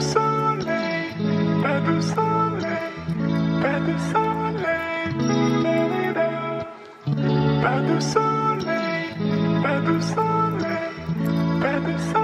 du soleil, pas du soleil, pas du soleil, pas du soleil, pas du soleil, pas du soleil.